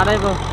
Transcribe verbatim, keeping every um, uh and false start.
lá đây vừa.